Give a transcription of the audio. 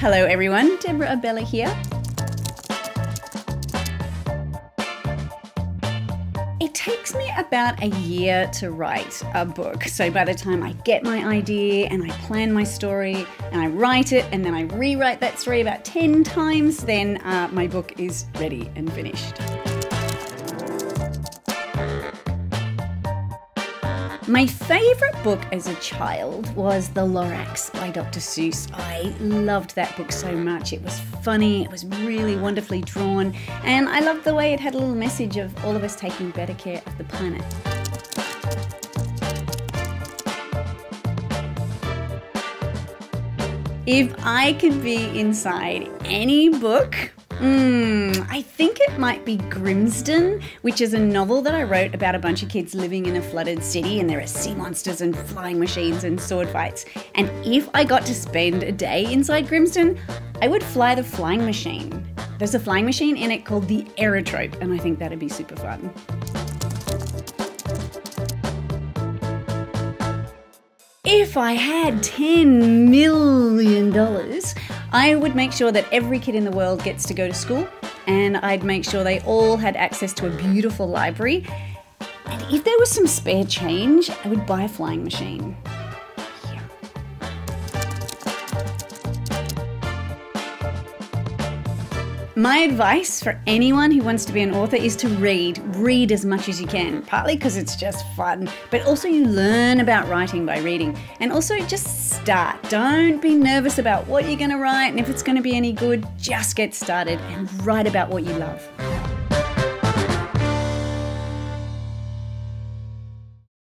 Hello everyone, Deborah Abella here. It takes me about a year to write a book. So by the time I get my idea and I plan my story and I write it and then I rewrite that story about 10 times, then my book is ready and finished. My favourite book as a child was The Lorax by Dr. Seuss. I loved that book so much. It was funny, it was really wonderfully drawn, and I loved the way it had a little message of all of us taking better care of the planet. If I could be inside any book, I think it might be Grimsdon, which is a novel that I wrote about a bunch of kids living in a flooded city, and there are sea monsters and flying machines and sword fights. And if I got to spend a day inside Grimsdon, I would fly the flying machine. There's a flying machine in it called the Aerotrope, and I think that'd be super fun. If I had $10 million, I would make sure that every kid in the world gets to go to school, and I'd make sure they all had access to a beautiful library. And if there was some spare change, I would buy a flying machine. Yeah. My advice for anyone who wants to be an author is to read. Read as much as you can, partly because it's just fun, but also you learn about writing by reading. And also just start. Don't be nervous about what you're going to write and if it's going to be any good. Just get started and write about what you love.